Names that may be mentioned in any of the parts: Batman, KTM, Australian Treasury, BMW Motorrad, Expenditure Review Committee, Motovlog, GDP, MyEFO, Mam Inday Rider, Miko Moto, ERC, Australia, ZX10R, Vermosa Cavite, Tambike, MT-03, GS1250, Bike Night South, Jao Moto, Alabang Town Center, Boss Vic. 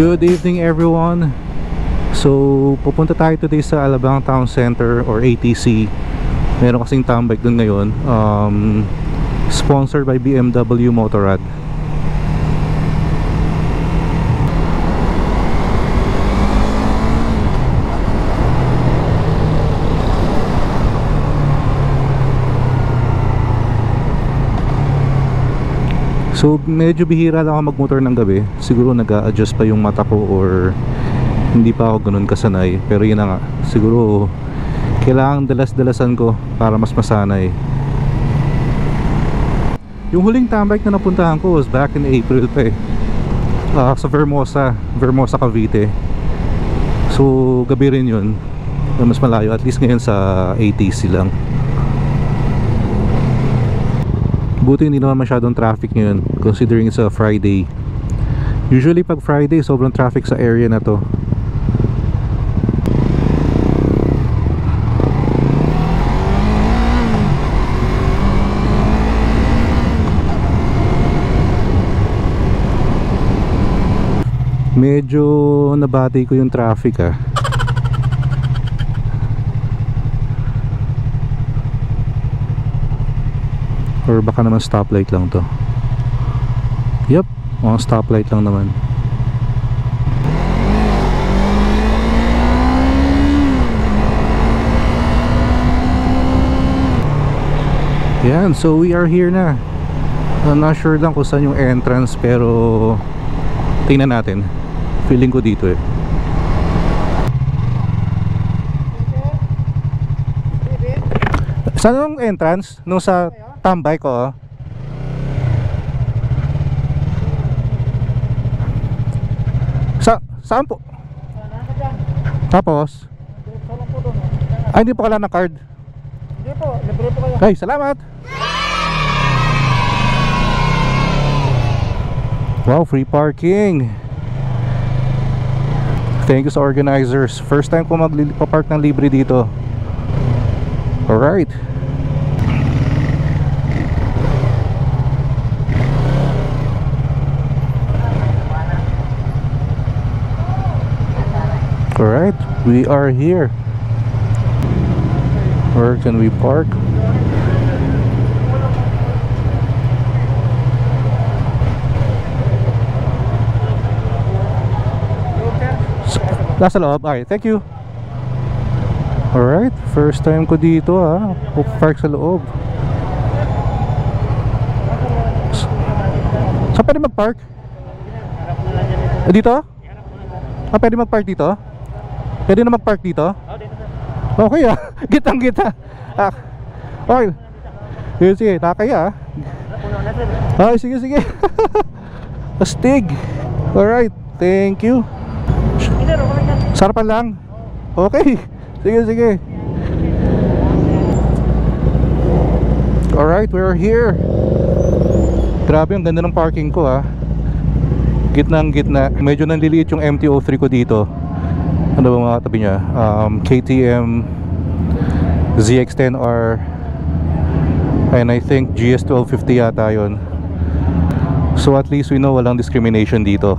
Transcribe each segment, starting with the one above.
Good evening everyone. So pupunta tayo today sa Alabang Town Center or ATC. Meron kasing town bike dun ngayon, sponsored by BMW Motorrad. So medyo bihira lang ako magmotor ng gabi. Siguro nag-a-adjust pa yung mata ko or hindi pa ako ganun kasanay. Pero yun na nga, siguro kailangan dalas-dalasan ko para mas masanay. Yung huling tambike na napuntahan ko was back in April pa eh, sa Vermosa Cavite. So gabi rin yun, mas malayo. At least ngayon sa ATC lang. Buti hindi naman masyadong traffic ngayon considering it's a Friday. Usually pag Friday sobrang traffic sa area na to. Medyo nabati ko yung traffic Or baka naman stoplight lang to. Yep, mga stoplight lang naman. Yan, so we are here na. I'm not sure lang kung saan yung entrance, pero tingnan natin. Feeling ko dito eh. Saan yung entrance? Nung sa tambay ko. Saan po? Tapos? Ay, hindi po kailangan ng card. Hindi po, libre po kayo. Ay, salamat. Wow, free parking. Thank you sa organizers. First time ko magpapark ng libre dito. Alright. Alright, we are here. Where can we park? Nasa loob. Alright, thank you. Alright, first time ko dito park sa loob. Saan pwede magpark? Dito? Pwede magpark dito? Pwede na mag-park dito? Oo, dito sir. Okay gitang-gita. Okay. Sige, nakakaya ah. Sige. Astig. Alright, thank you. Sarapan lang. Okay, sige. Alright, we're here. Grabe, ang ganda ng parking ko Gitnang-gitna. Medyo nanliliit yung MT-03 ko dito. Ano ba mga tabi niya? KTM, ZX10R, and I think GS1250 yata yun. So at least we know walang discrimination dito.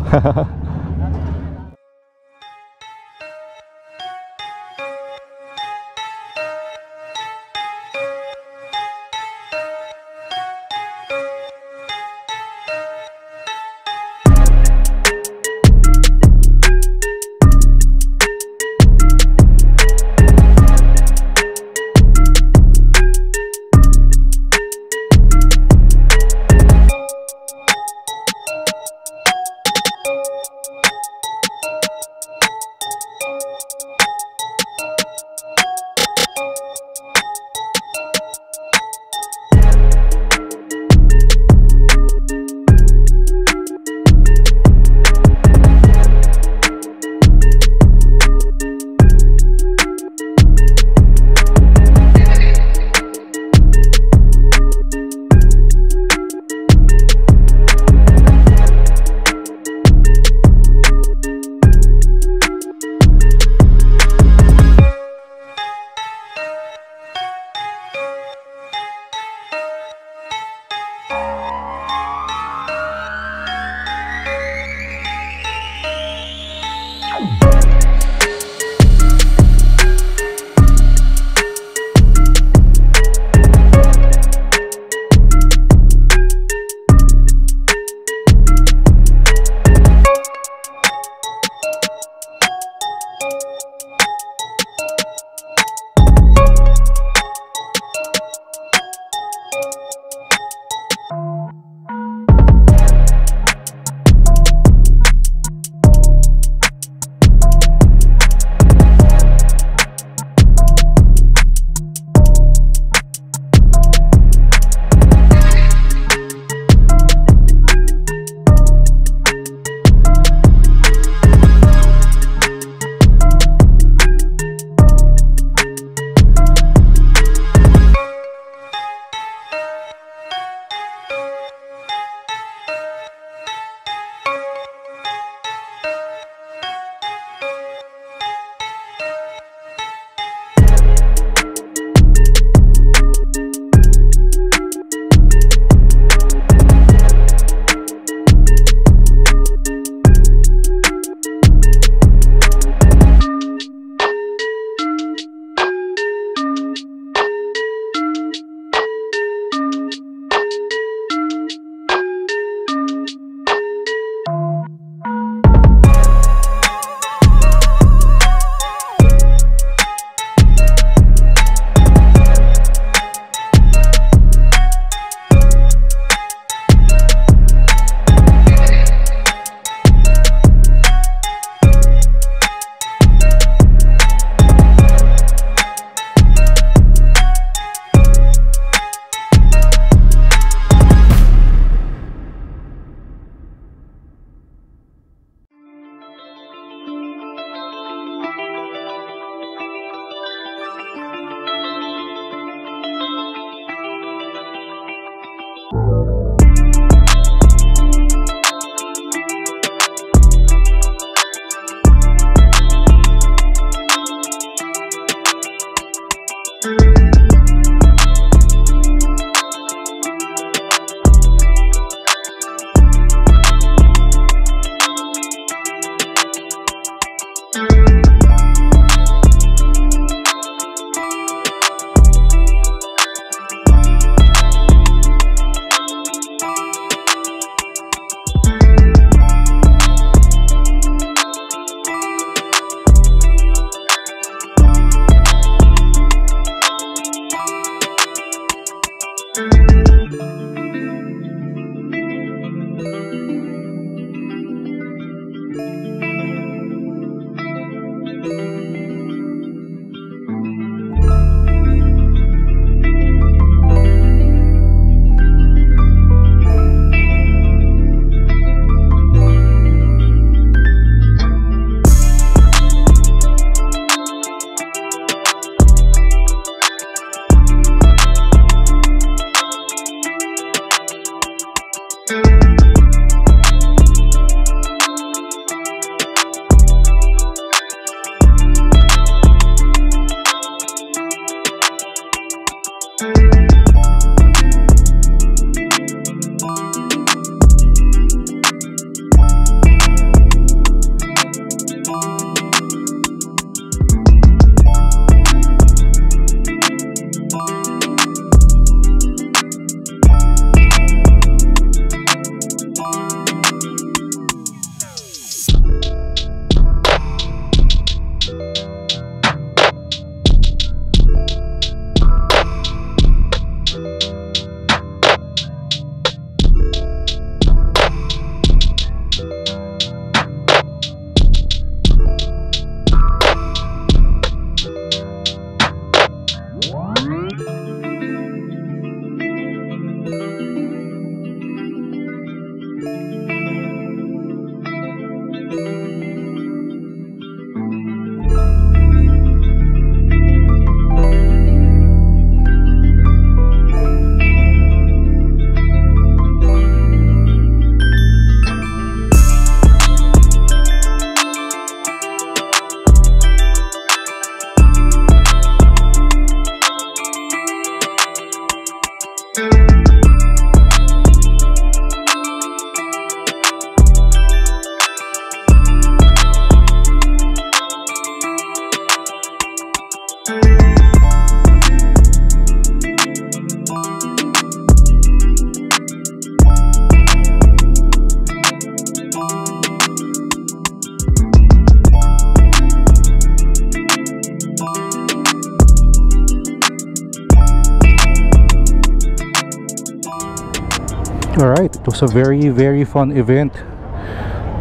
Alright, it was a very fun event.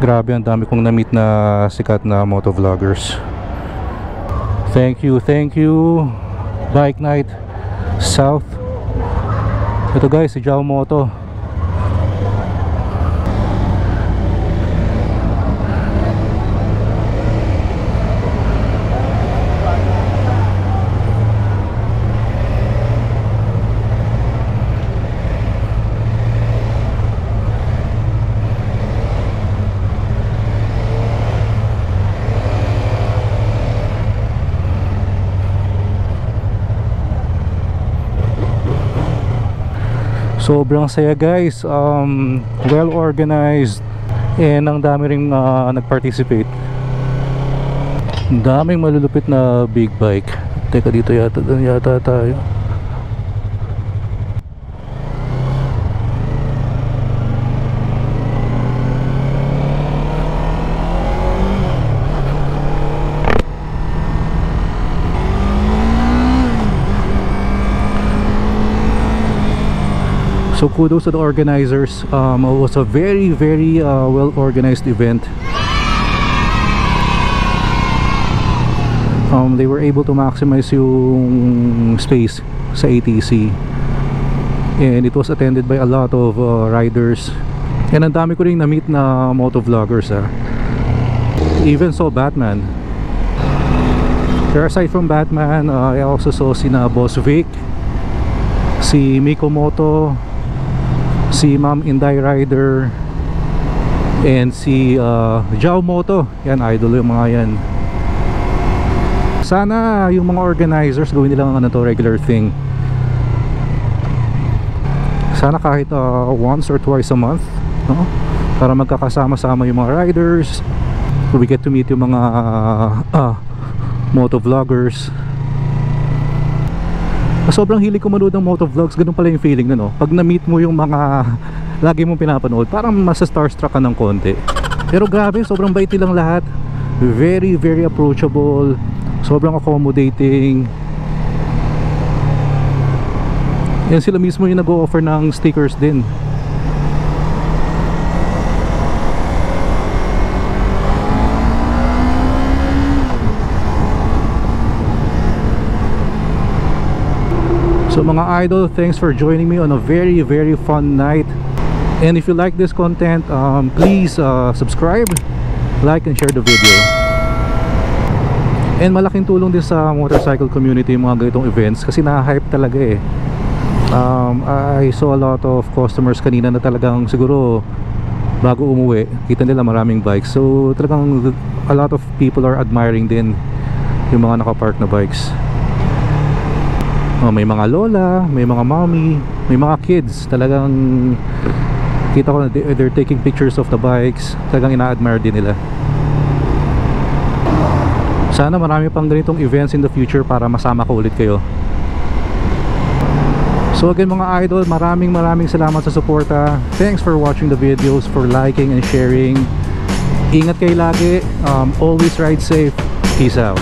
Grabe, ang dami kong na-meet na sikat na motovloggers. Thank you Bike Night South. Ito guys, si Jao Moto. Sobrang saya guys, well organized, and ang dami rin nag-participate. Daming malulupit na big bike. Teka, dito yata tayo. So kudos to the organizers. It was a very well organized event. They were able to maximize yung space sa ATC, and it was attended by a lot of riders, and ang dami ko ring na-meet na motovloggers Even saw Batman. Pero aside from Batman, I also saw sina Boss Vic, si Miko Moto, si Mam Inday Rider and si Jao Moto. Yan, idol yung mga yan. Sana yung mga organizers gawin nila ng ano to, regular thing. Sana kahit once or twice a month, no? Para magkakasama-sama yung mga riders. We get to meet yung mga motovloggers. Sobrang hilig ko manood ng motovlogs. Ganun pala yung feeling na, no? Pag na-meet mo yung mga lagi mong pinapanood, parang mas starstruck ka ng konti. Pero grabe, sobrang bait nilang lahat. Very, very approachable. Sobrang accommodating. Yan, sila mismo yung nag-o-offer ng stickers din. So mga idol, thanks for joining me on a very, very fun night. And if you like this content, please subscribe, like, and share the video. And malaking tulong din sa motorcycle community yung mga ganitong events kasi na-hype talaga eh. I saw a lot of customers kanina na talagang siguro bago umuwi, kita nila maraming bikes. So talagang a lot of people are admiring din yung mga nakapark na bikes. May mga lola, may mga mommy, may mga kids. Talagang kita ko na they're taking pictures of the bikes. Talagang ina-admire din nila. Sana marami pang ganitong events in the future para masama ko ulit kayo. So again mga idol, maraming salamat sa suporta. Thanks for watching the videos, for liking and sharing. Ingat kayo lagi. Always ride safe. Peace out.